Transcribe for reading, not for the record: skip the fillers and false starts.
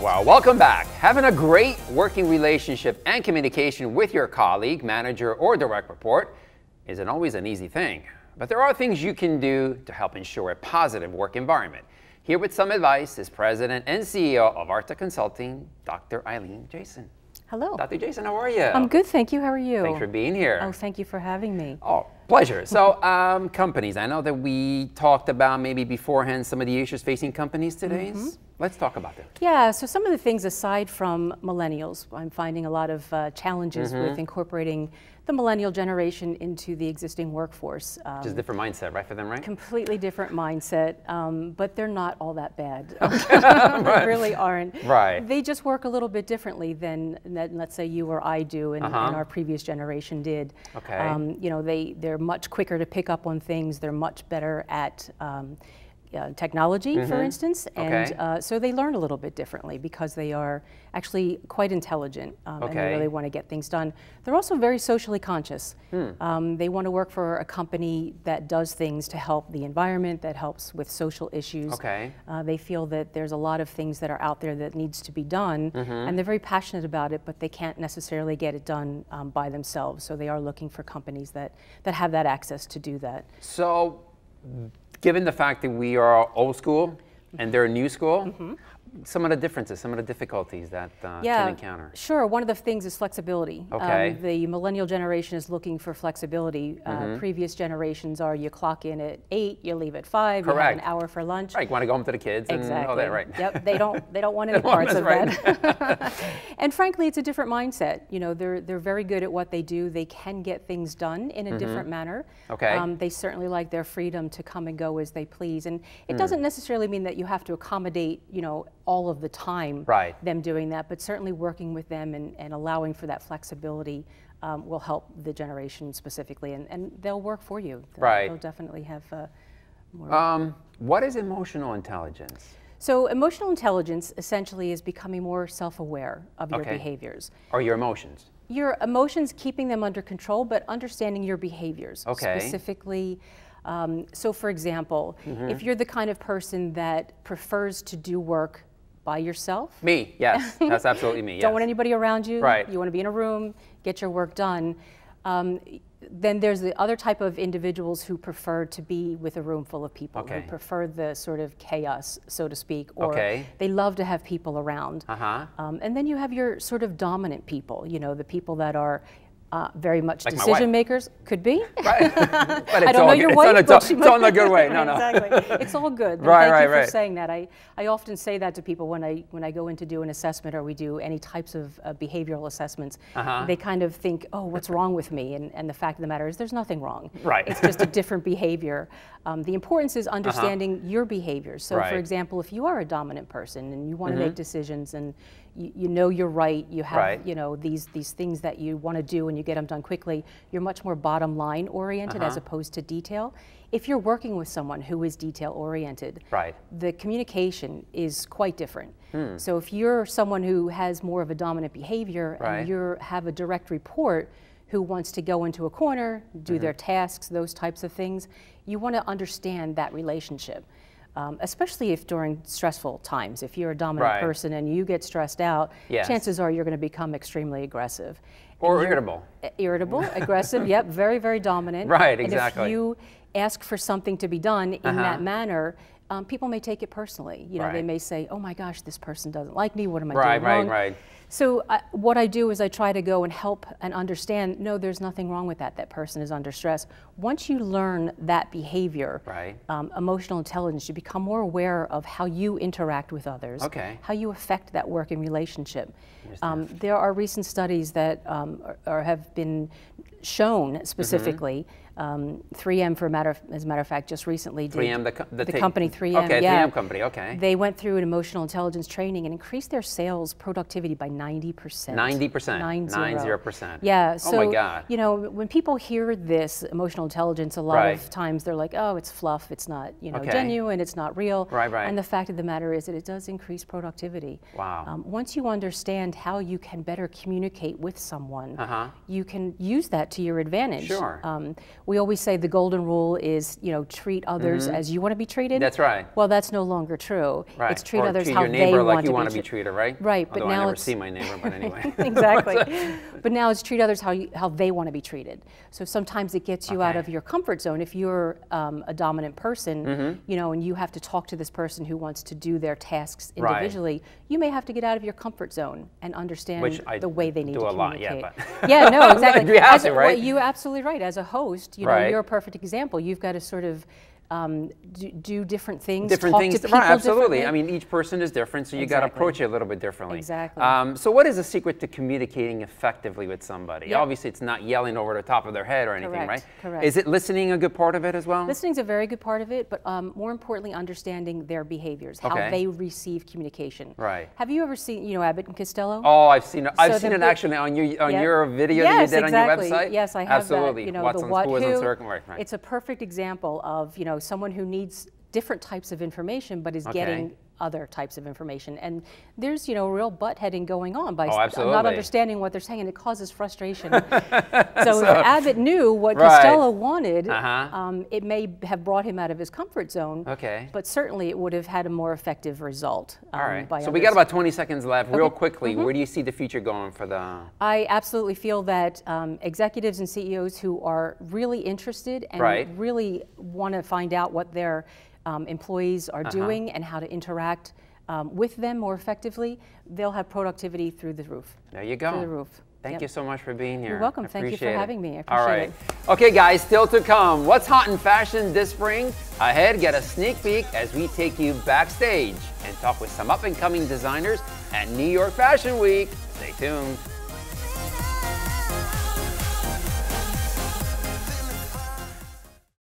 Well, welcome back. Having a great working relationship and communication with your colleague, manager, or direct report isn't always an easy thing. But there are things you can do to help ensure a positive work environment. Here with some advice is President and CEO of ARTA Consulting, Dr. Eileen Jason. Hello. Dr. Jason, how are you? I'm good, thank you. How are you? Thanks for being here. Oh, thank you for having me. Oh, pleasure. So, companies. I know that we talked about maybe beforehand some of the issues facing companies today. Let's talk about that. Yeah, so some of the things aside from millennials, I'm finding a lot of challenges with incorporating the millennial generation into the existing workforce. Just a different mindset, right, for them, right? Completely different mindset, but they're not all that bad. Okay. They really aren't. Right. They just work a little bit differently than let's say you or I do and our previous generation did. Okay. You know, they're much quicker to pick up on things. They're much better at technology, for instance, and so they learn a little bit differently because they are actually quite intelligent and they really want to get things done. They're also very socially conscious. They want to work for a company that does things to help the environment, that helps with social issues. Okay. They feel that there's a lot of things that are out there that needs to be done, and they're very passionate about it, but they can't necessarily get it done by themselves. So they are looking for companies that have that access to do that. So, given the fact that we are old school and they're new school, some of the differences, some of the difficulties that can encounter. Sure. One of the things is flexibility. Okay. The millennial generation is looking for flexibility. Previous generations are you clock in at 8, you leave at 5, Correct. You have an hour for lunch. Right, you want to go home to the kids and all that, right? Yep, they don't want any parts of that. And frankly, it's a different mindset. You know, they're very good at what they do. They can get things done in a different manner. Okay. They certainly like their freedom to come and go as they please. And it doesn't necessarily mean that you have to accommodate, you know, all of the time, them doing that, but certainly working with them and allowing for that flexibility will help the generation specifically, and they'll work for you. They'll definitely have more. What is emotional intelligence? So emotional intelligence essentially is becoming more self-aware of your behaviors. Or your emotions. Your emotions, keeping them under control, but understanding your behaviors. Okay. Specifically, so for example, if you're the kind of person that prefers to do work by yourself? Me, yes, that's absolutely me. Yes. Don't want anybody around you. Right. You want to be in a room, get your work done. Then there's the other type of individuals who prefer to be with a room full of people, who prefer the sort of chaos, so to speak, or they love to have people around. And then you have your sort of dominant people, you know, the people that are very much like decision makers, could be. Right. But I don't know your wife, but she might. It's all in a good way. No, no. Exactly. It's all good. Thank you for saying that. I often say that to people when I go in to do an assessment or we do any types of behavioral assessments. They kind of think, oh, what's wrong with me? And the fact of the matter is there's nothing wrong. Right. It's just a different behavior. The importance is understanding your behaviors. So, for example, if you are a dominant person and you want to make decisions and you know you're right, you have you know these things that you want to do and you get them done quickly, you're much more bottom line oriented as opposed to detail. If you're working with someone who is detail oriented, the communication is quite different. So if you're someone who has more of a dominant behavior and you have a direct report who wants to go into a corner, do their tasks, those types of things, you want to understand that relationship. Especially if during stressful times, if you're a dominant person and you get stressed out, chances are you're going to become extremely aggressive. Or irritable. Irritable, aggressive, yep, very, very dominant. Right, exactly. And if you ask for something to be done in that manner, people may take it personally. You know, they may say, oh my gosh, this person doesn't like me, what am I doing wrong? Right. So what I do is I try to go and help and understand, no, there's nothing wrong with that. That person is under stress. Once you learn that behavior, emotional intelligence, you become more aware of how you interact with others, how you affect that working relationship. There are recent studies that have been shown specifically. 3M, as a matter of fact, just recently did. 3M, the company 3M. Okay, yeah. 3M company, okay. They went through an emotional intelligence training and increased their sales productivity by 90%. 90%. 90%. Yeah, so, oh my God. You know, when people hear this emotional intelligence, a lot of times they're like, oh, it's fluff, it's not, you know, genuine, it's not real. Right. And the fact of the matter is that it does increase productivity. Wow. Once you understand how you can better communicate with someone, you can use that to your advantage. Sure. we always say the golden rule is, you know, treat others as you want to be treated. That's right. Well, that's no longer true. Right. It's treat others how they want to be treated. Or treat your neighbor like you want to be treated, right? Right. Although I never see my neighbor, but anyway. Exactly. But now it's treat others how they want to be treated. So sometimes it gets you out of your comfort zone. If you're a dominant person, you know, and you have to talk to this person who wants to do their tasks individually, you may have to get out of your comfort zone and understand the way they need to communicate. Yeah, no, exactly. Well, you're absolutely right. As a host, you know, you're a perfect example. You've got to sort of do different things, talk to people absolutely. I mean, each person is different, so you got to approach it a little bit differently. Exactly. So what is the secret to communicating effectively with somebody? Yep. Obviously, it's not yelling over the top of their head or anything, right? Correct. Is it listening a good part of it as well? Listening's a very good part of it, but more importantly, understanding their behaviors, how they receive communication. Right. Have you ever seen, you know, Abbott and Costello? Oh, I've seen it actually on your video that you did on your website. Yes, I have. Absolutely. That, you know, what's on what, who. It's a perfect example of, you know, someone who needs different types of information but is getting other types of information, and there's, you know, real butt-heading going on by not understanding what they're saying, and it causes frustration. So if Abbott knew what Costello wanted, it may have brought him out of his comfort zone, but certainly it would have had a more effective result. By so others. We got about 20 seconds left. Real quickly, where do you see the future going for the... I absolutely feel that executives and CEOs who are really interested and really want to find out what their employees are doing and how to interact with them more effectively, they'll have productivity through the roof. There you go. Through the roof. Thank you so much for being here. You're welcome. Thank you for having me. I appreciate it. All right. Okay, guys, still to come. What's hot in fashion this spring? Ahead, get a sneak peek as we take you backstage and talk with some up-and-coming designers at New York Fashion Week. Stay tuned.